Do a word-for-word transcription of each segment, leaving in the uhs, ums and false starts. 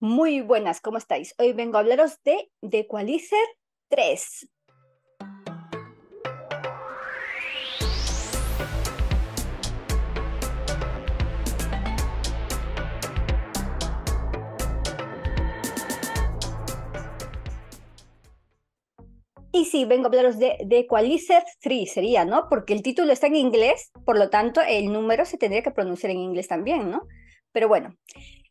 Muy buenas, ¿cómo estáis? Hoy vengo a hablaros de The Equalizer tres. Y sí, vengo a hablaros de The Equalizer tres, sería, ¿no? Porque el título está en inglés, por lo tanto el número se tendría que pronunciar en inglés también, ¿no? Pero bueno...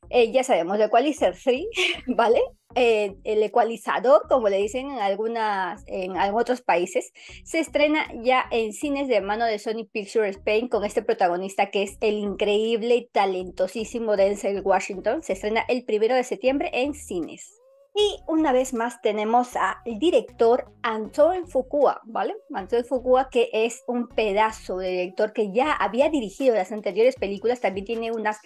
Eh, ya sabemos, The Equalizer tres, ¿vale? Eh, el ecualizador, como le dicen en, algunas, en otros países, se estrena ya en cines de mano de Sony Pictures Spain con este protagonista que es el increíble y talentosísimo Denzel Washington. Se estrena el primero de septiembre en cines. Y una vez más tenemos al director Antoine Fuqua, ¿vale? Antoine Fuqua, que es un pedazo de director que ya había dirigido las anteriores películas, también tiene unas...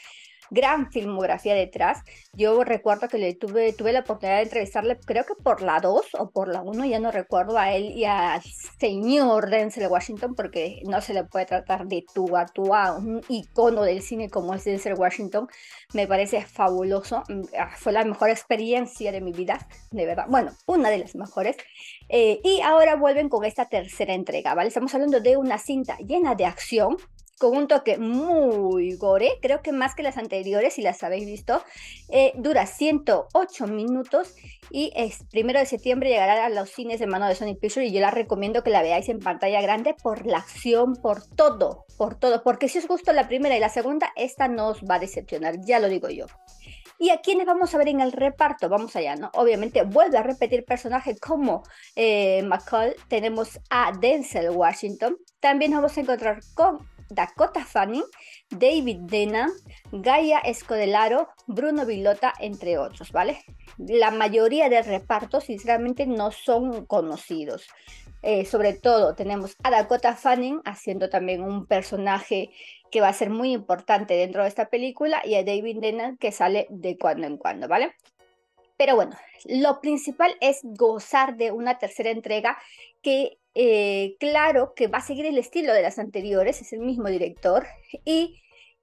gran filmografía detrás. Yo recuerdo que le tuve, tuve la oportunidad de entrevistarle, creo que por la dos o por la uno, ya no recuerdo, a él y al señor Denzel Washington, porque no se le puede tratar de tú a tú a un icono del cine como es Denzel Washington. Me parece fabuloso, fue la mejor experiencia de mi vida, de verdad, bueno, una de las mejores. Eh, y ahora vuelven con esta tercera entrega, ¿vale? Estamos hablando de una cinta llena de acción, con un toque muy gore, creo que más que las anteriores, si las habéis visto. Eh, dura ciento ocho minutos y el primero de septiembre llegará a los cines de mano de Sony Pictures, y yo la recomiendo que la veáis en pantalla grande por la acción, por todo, por todo, porque si os gustó la primera y la segunda, esta no os va a decepcionar, ya lo digo yo. ¿Y a quiénes vamos a ver en el reparto? Vamos allá, ¿no? Obviamente vuelve a repetir personajes como eh, McCall, tenemos a Denzel Washington, también nos vamos a encontrar con Dakota Fanning, David Denman, Gaia Escodelaro, Bruno Bilotta, entre otros, ¿vale? La mayoría del reparto, sinceramente, no son conocidos. Eh, sobre todo tenemos a Dakota Fanning haciendo también un personaje que va a ser muy importante dentro de esta película, y a David Denman, que sale de cuando en cuando, ¿vale? Pero bueno, lo principal es gozar de una tercera entrega que... Eh, claro que va a seguir el estilo de las anteriores, es el mismo director, y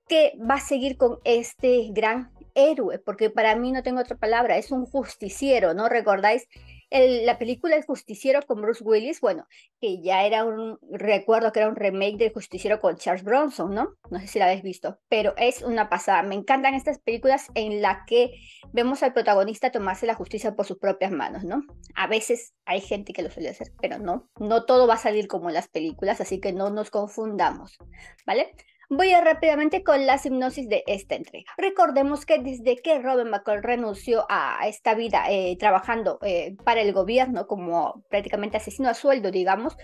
que va a seguir con este gran héroe, porque para mí no tengo otra palabra, es un justiciero, ¿no? ¿Recordáis el, la película El Justiciero con Bruce Willis? Bueno, que ya era un, recuerdo que era un remake del Justiciero con Charles Bronson, ¿no? No sé si la habéis visto, pero es una pasada. Me encantan estas películas en las que vemos al protagonista tomarse la justicia por sus propias manos, ¿no? A veces hay gente que lo suele hacer, pero no, no todo va a salir como en las películas, así que no nos confundamos, ¿vale? Voy a ir rápidamente con la sinopsis de esta entrega. Recordemos que desde que Robert McCall renunció a esta vida eh, trabajando eh, para el gobierno como prácticamente asesino a sueldo, digamos,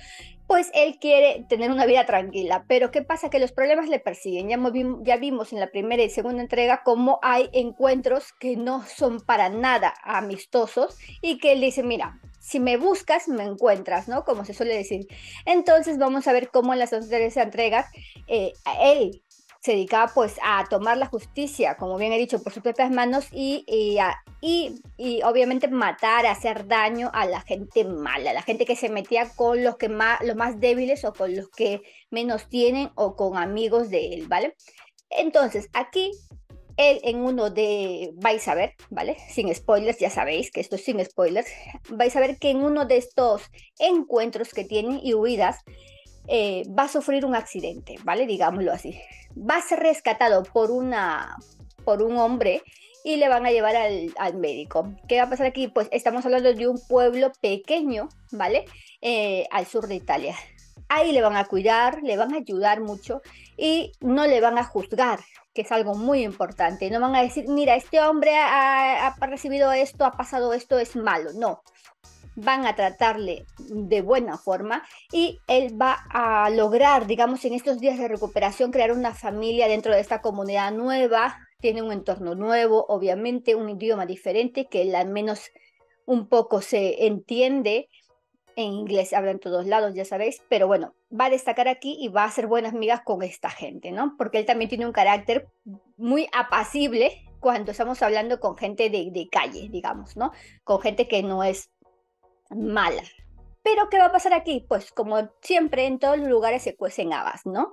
pues él quiere tener una vida tranquila. Pero ¿qué pasa? Que los problemas le persiguen. Ya, movi- ya vimos en la primera y segunda entrega cómo hay encuentros que no son para nada amistosos y que él dice, mira... si me buscas, me encuentras, ¿no? Como se suele decir. Entonces vamos a ver cómo en las anteriores entregas eh, él se dedicaba pues a tomar la justicia, como bien he dicho, por sus propias manos y, y, a, y, y obviamente matar, hacer daño a la gente mala, a la gente que se metía con los, que más, los más débiles o con los que menos tienen o con amigos de él, ¿vale? Entonces aquí... él en uno de, vais a ver, ¿vale? Sin spoilers, ya sabéis que esto es sin spoilers, vais a ver que en uno de estos encuentros que tienen y huidas, eh, va a sufrir un accidente, ¿vale? Digámoslo así. Va a ser rescatado por, una, por un hombre y le van a llevar al, al médico. ¿Qué va a pasar aquí? Pues estamos hablando de un pueblo pequeño, ¿vale? Eh, al sur de Italia. Ahí le van a cuidar, le van a ayudar mucho y no le van a juzgar, que es algo muy importante. No van a decir, mira, este hombre ha, ha recibido esto, ha pasado esto, es malo. No, van a tratarle de buena forma y él va a lograr, digamos, en estos días de recuperación, crear una familia dentro de esta comunidad nueva. Tiene un entorno nuevo, obviamente, un idioma diferente que él al menos un poco se entiende. En inglés hablan todos lados, ya sabéis, pero bueno, va a destacar aquí y va a hacer buenas migas con esta gente, ¿no? Porque él también tiene un carácter muy apacible cuando estamos hablando con gente de, de calle, digamos, ¿no? Con gente que no es mala. ¿Pero qué va a pasar aquí? Pues como siempre en todos los lugares se cuecen habas, ¿no?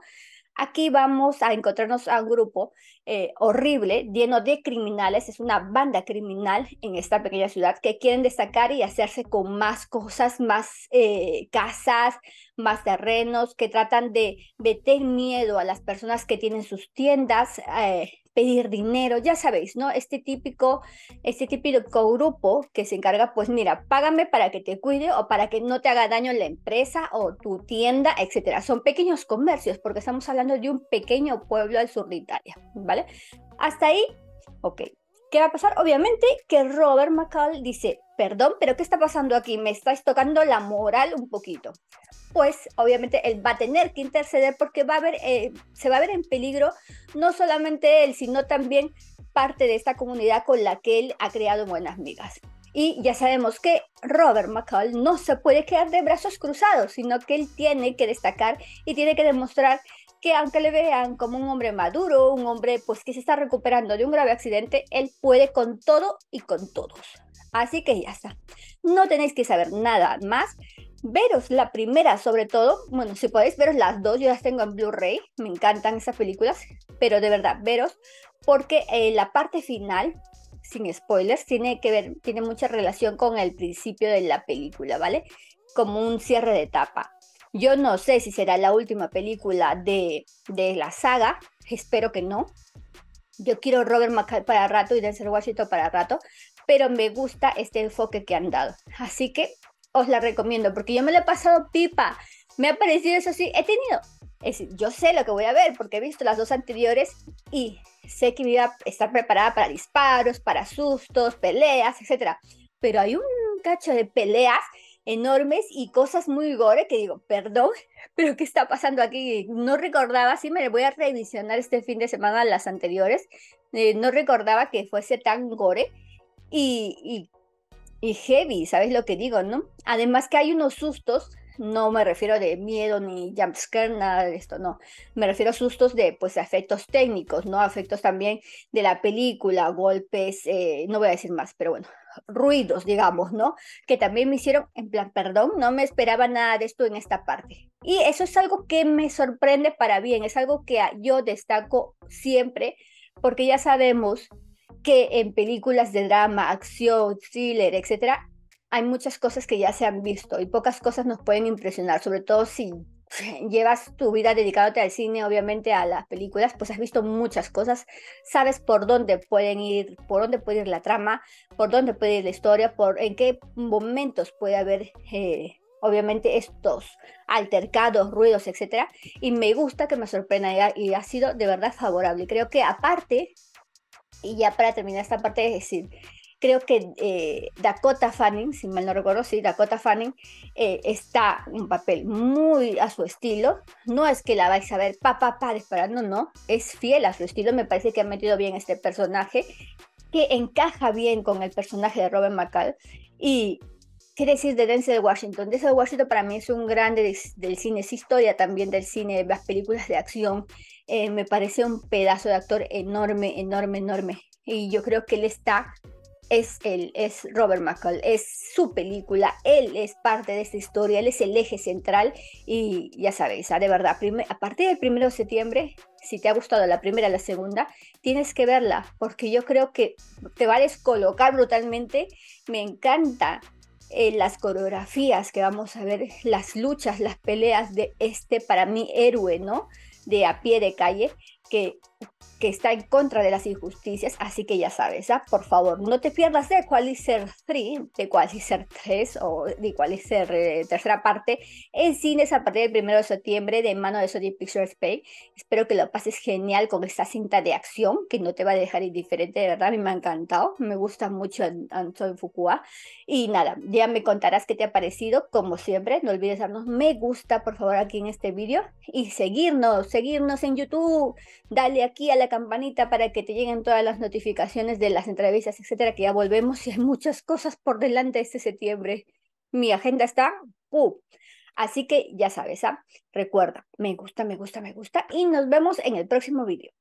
Aquí vamos a encontrarnos a un grupo eh, horrible, lleno de criminales, es una banda criminal en esta pequeña ciudad que quieren destacar y hacerse con más cosas, más eh, casas, más terrenos, que tratan de meter miedo a las personas que tienen sus tiendas, eh, pedir dinero, ya sabéis, ¿no? Este típico, este típico grupo que se encarga, pues mira, págame para que te cuide o para que no te haga daño la empresa o tu tienda, etcétera. Son pequeños comercios porque estamos hablando de un pequeño pueblo al sur de Italia, ¿vale? Hasta ahí, ok. ¿Qué va a pasar? Obviamente que Robert McCall dice, perdón, pero ¿qué está pasando aquí? Me estáis tocando la moral un poquito. Pues obviamente él va a tener que interceder porque va a ver, eh, se va a ver en peligro no solamente él, sino también parte de esta comunidad con la que él ha creado buenas migas. Y ya sabemos que Robert McCall no se puede quedar de brazos cruzados, sino que él tiene que destacar y tiene que demostrar que aunque le vean como un hombre maduro, un hombre pues que se está recuperando de un grave accidente, él puede con todo y con todos. Así que ya está. No tenéis que saber nada más. Veros la primera sobre todo, bueno, si podéis veros las dos, yo las tengo en Blu-ray, me encantan esas películas, pero de verdad, veros, porque eh, la parte final, sin spoilers, tiene que ver, tiene mucha relación con el principio de la película, ¿vale? Como un cierre de etapa. Yo no sé si será la última película de, de la saga, espero que no. Yo quiero Robert McCall para rato y Denzel Washington para rato, pero me gusta este enfoque que han dado, así que os la recomiendo, porque yo me la he pasado pipa, me ha parecido, eso sí, he tenido, es decir, yo sé lo que voy a ver, porque he visto las dos anteriores y sé que me iba a estar preparada para disparos, para sustos, peleas, etcétera, pero hay un cacho de peleas enormes y cosas muy gore que digo, perdón, pero ¿qué está pasando aquí? No recordaba, sí me voy a revisionar este fin de semana las anteriores, eh, no recordaba que fuese tan gore y... y Y heavy, ¿sabes lo que digo, no? Además que hay unos sustos, no me refiero de miedo ni jumpscare, nada de esto, no. Me refiero a sustos de, pues, efectos técnicos, ¿no? Efectos también de la película, golpes, eh, no voy a decir más, pero bueno, ruidos, digamos, ¿no? Que también me hicieron, en plan, perdón, no me esperaba nada de esto en esta parte. Y eso es algo que me sorprende para bien, es algo que yo destaco siempre, porque ya sabemos que en películas de drama, acción, thriller, etcétera, hay muchas cosas que ya se han visto y pocas cosas nos pueden impresionar, sobre todo si llevas tu vida dedicándote al cine, obviamente a las películas, pues has visto muchas cosas, sabes por dónde pueden ir, por dónde puede ir la trama, por dónde puede ir la historia, por en qué momentos puede haber eh, obviamente estos altercados, ruidos, etcétera, y me gusta que me sorprenda y ha, y ha sido de verdad favorable. Creo que aparte, y ya para terminar esta parte, es decir, creo que eh, Dakota Fanning, si mal no recuerdo, sí, Dakota Fanning eh, está en un papel muy a su estilo. No es que la vais a ver pa, pa, pa, disparando, no. Es fiel a su estilo. Me parece que ha metido bien este personaje, que encaja bien con el personaje de Robert McCall. Y qué decir de Denzel Washington. Denzel Washington para mí es un grande de, del cine, es historia también del cine, de las películas de acción. Eh, me parece un pedazo de actor enorme, enorme, enorme. Y yo creo que él está, es él, es Robert McCall, es su película, él es parte de esta historia, él es el eje central. Y ya sabéis, de verdad, primer, a partir del primero de septiembre, si te ha gustado la primera y la segunda, tienes que verla, porque yo creo que te va a descolocar brutalmente. Me encanta. Eh, las coreografías que vamos a ver, las luchas, las peleas de este, para mí, héroe, ¿no? De a pie de calle, que, que está en contra de las injusticias, así que ya sabes, ¿ah? Por favor, no te pierdas de Equalizer tres, de Equalizer tres o de Equalizer eh, tercera parte, en cines a partir del primero de septiembre, de mano de Sony Pictures Spain. Espero que lo pases genial con esta cinta de acción, que no te va a dejar indiferente, de verdad, a mí me ha encantado, me gusta mucho Antoine Fuqua, y nada, ya me contarás qué te ha parecido, como siempre, no olvides darnos me gusta, por favor, aquí en este vídeo, y seguirnos, seguirnos en YouTube, dale aquí a la campanita para que te lleguen todas las notificaciones de las entrevistas, etcétera, que ya volvemos y hay muchas cosas por delante este septiembre. Mi agenda está ¡pum! Así que ya sabes, ¿ah? Recuerda, me gusta, me gusta, me gusta y nos vemos en el próximo vídeo.